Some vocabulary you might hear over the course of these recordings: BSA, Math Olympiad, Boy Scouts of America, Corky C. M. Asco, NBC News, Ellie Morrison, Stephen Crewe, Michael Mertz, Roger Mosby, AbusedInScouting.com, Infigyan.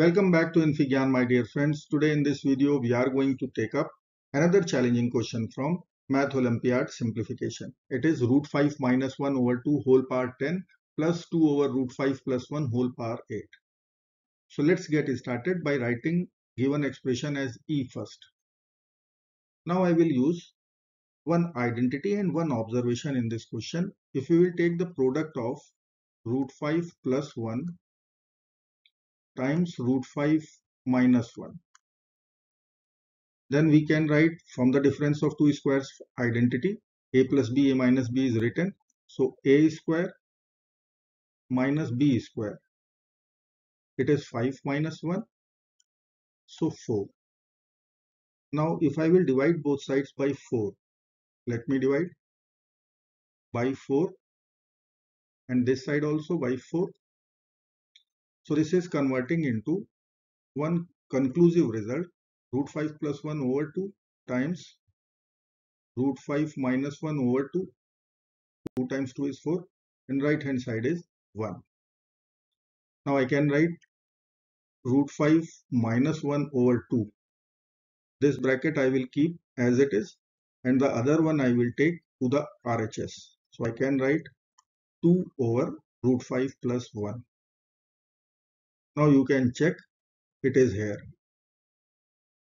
Welcome back to Infigyan, my dear friends. Today in this video, we are going to take up another challenging question from Math Olympiad simplification. It is root 5 minus 1 over 2 whole power 10 plus 2 over root 5 plus 1 whole power 8. So let's get started by writing given expression as E first. Now I will use one identity and one observation in this question. If we will take the product of root 5 plus 1 times root 5 minus 1. Then we can write from the difference of two squares identity, a plus b, a minus b is written. So a square minus b square. It is 5 minus 1. So 4. Now if I will divide both sides by 4, let me divide by 4 and this side also by 4. So this is converting into one conclusive result, root 5 plus 1 over 2 times root 5 minus 1 over 2. 2 times 2 is 4 and right hand side is 1. Now I can write root 5 minus 1 over 2. This bracket I will keep as it is and the other one I will take to the RHS. So I can write 2 over root 5 plus 1. Now you can check it is here.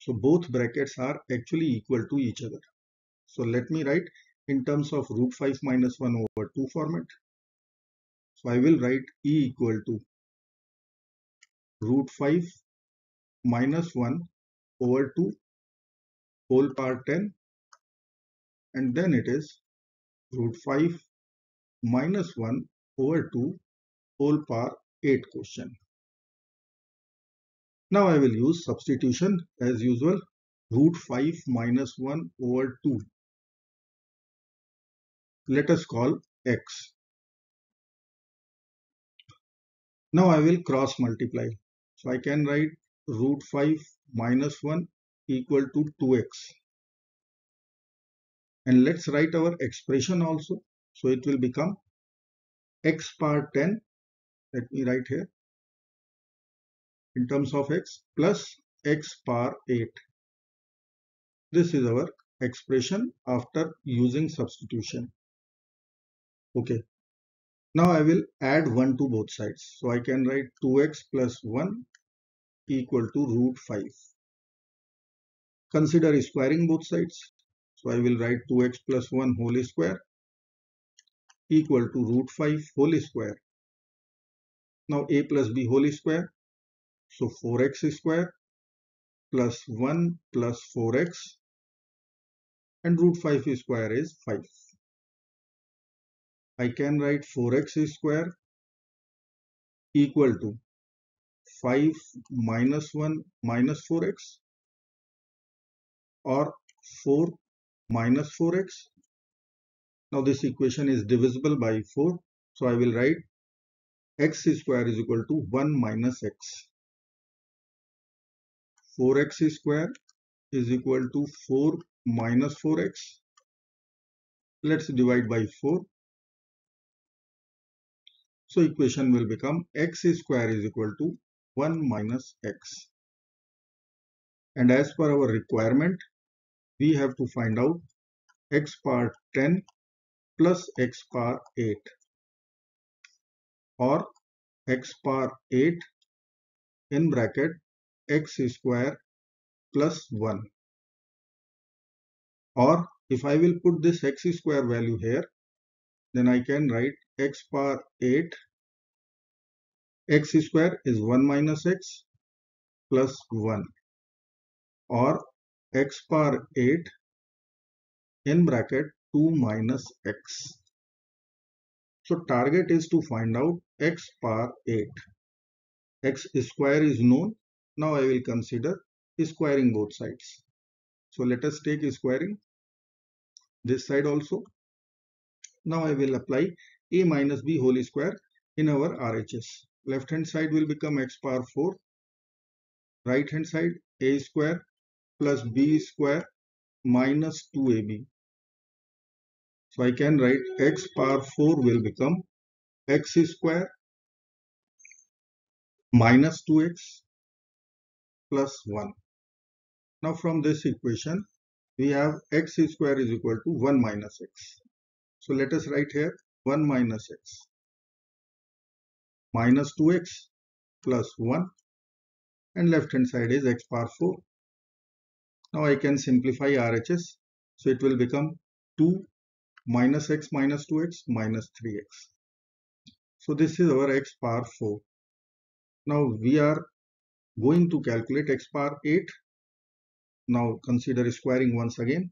So both brackets are actually equal to each other. So let me write in terms of root 5 minus 1 over 2 format. So I will write E equal to root 5 minus 1 over 2 whole power 10. And then it is root 5 minus 1 over 2 whole power 8 question. Now I will use substitution as usual, root 5 minus 1 over 2. Let us call x. Now I will cross multiply. So I can write root 5 minus 1 equal to 2x. And let's write our expression also. So it will become x power 10. Let me write here in terms of x plus x power 8. This is our expression after using substitution. Okay. Now I will add 1 to both sides. So I can write 2x plus 1 equal to root 5. Consider squaring both sides. So I will write 2x plus 1 whole square equal to root 5 whole square. Now a plus b whole square. So 4x square plus 1 plus 4x and root 5 square is 5. I can write 4x square equal to 5 minus 1 minus 4x or 4 minus 4x. Now this equation is divisible by 4. So I will write x square is equal to 1 minus x. 4x square is equal to 4 minus 4x. Let's divide by 4. So equation will become x square is equal to 1 minus x. And as per our requirement, we have to find out x power 10 plus x power 8 or x power 8 in bracket x square plus 1, or if I will put this x square value here, then I can write x power 8, x square is 1 minus x plus 1 or x power 8 in bracket 2 minus x. So target is to find out x power 8. X square is known. Now I will consider squaring both sides. So let us take squaring this side also. Now I will apply a minus b whole square in our RHS. Left hand side will become x power 4. Right hand side a square plus b square minus 2ab. So I can write x power 4 will become x square minus 2x plus 1. Now from this equation, we have x square is equal to 1 minus x. So let us write here 1 minus x minus 2x plus 1, and left hand side is x power 4. Now I can simplify RHS. So it will become 2 minus x minus 2x minus 3x. So this is our x power 4. Now we are going to calculate x power 8. Now consider squaring once again.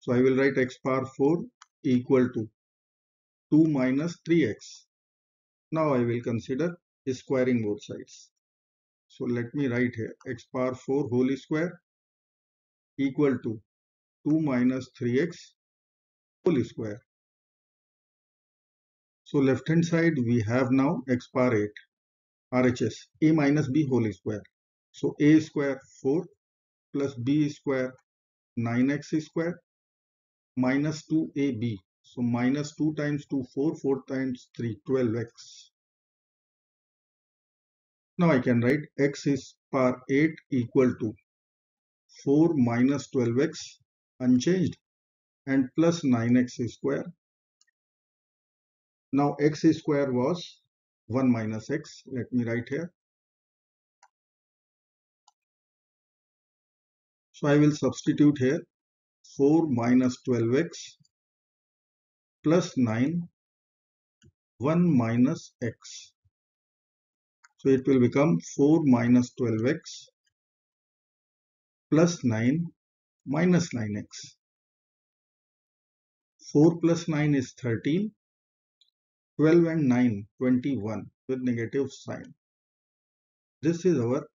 So I will write x power 4 equal to 2 minus 3x. Now I will consider squaring both sides. So let me write here x power 4 whole square equal to 2 minus 3x whole square. So left hand side we have now x power 8 RHS a minus b whole square. So a square 4 plus b square 9x square minus 2ab. So minus 2 times 2 4, 4 times 3 12x. Now I can write x is power 8 equal to 4 minus 12x unchanged and plus 9x square. Now x square was 1 minus x. Let me write here. So I will substitute here 4 minus 12x plus 9 1 minus x. So it will become 4 minus 12x plus 9 minus 9x. 4 plus 9 is 13. 12 and 9, 21 with negative sign. This is our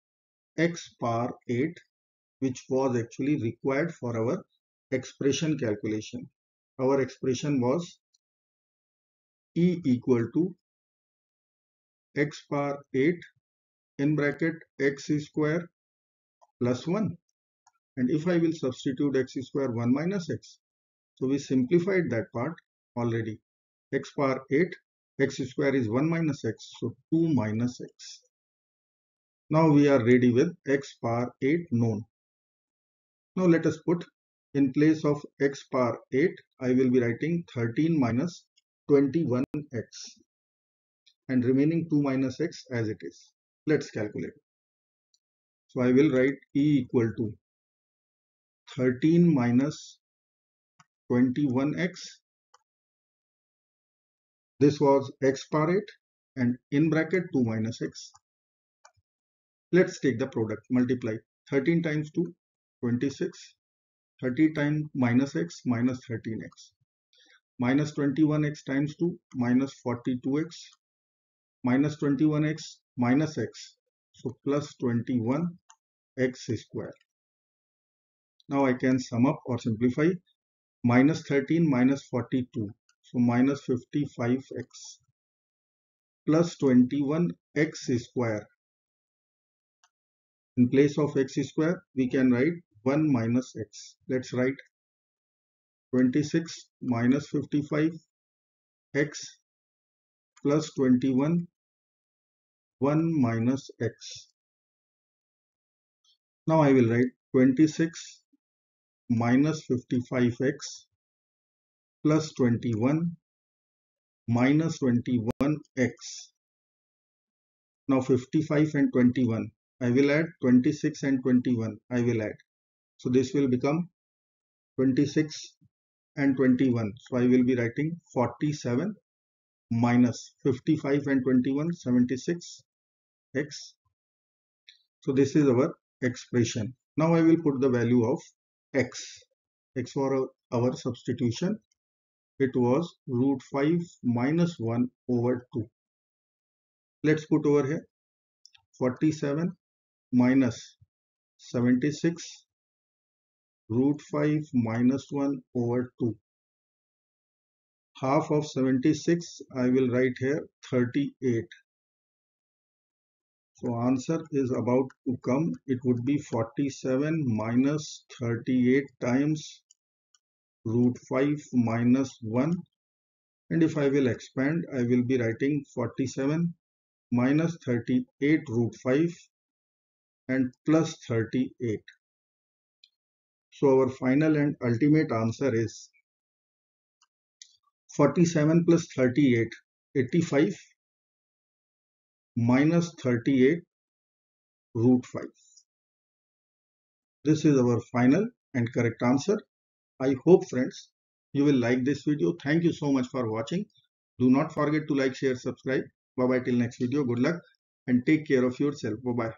x power 8, which was actually required for our expression calculation. Our expression was e equal to x power 8 in bracket x square plus 1, and if I will substitute x square 1 minus x, so we simplified that part already. X power 8, x square is 1 minus x, so 2 minus x. Now we are ready with x power 8 known. Now let us put in place of x power 8, I will be writing 13 minus 21x. And remaining 2 minus x as it is. Let's calculate. So I will write e equal to 13 minus 21x. This was x power 8 and in bracket 2 minus x. Let's take the product, multiply 13 times 2, 26, 30 times minus x minus 13x, minus 21x times 2 minus 42x. Minus 21x minus x, so plus 21x square. Now I can sum up or simplify minus 13 minus 42, so minus 55x plus 21x square. In place of x square, we can write 1 minus x. Let's write 26 minus 55x plus 21 1 minus x. Now I will write 26 minus 55x plus 21 minus 21x. Now 55 and 21. I will add 26 and 21. I will add. So this will become 26 and 21. So I will be writing 47 minus 55 and 21, 76x. So this is our expression. Now I will put the value of x. X for our substitution. It was root 5 minus 1 over 2. Let's put over here 47 minus 76 root 5 minus 1 over 2. Half of 76, I will write here 38. So answer is about to come. It would be 47 minus 38 times root 5 minus 1. And if I will expand, I will be writing 47 minus 38 root 5 and plus 38. So our final and ultimate answer is 47 plus 38, 85 minus 38 root 5. This is our final and correct answer. I hope friends you will like this video. Thank you so much for watching. Do not forget to like, share, subscribe. Bye bye till next video. Good luck and take care of yourself. Bye bye.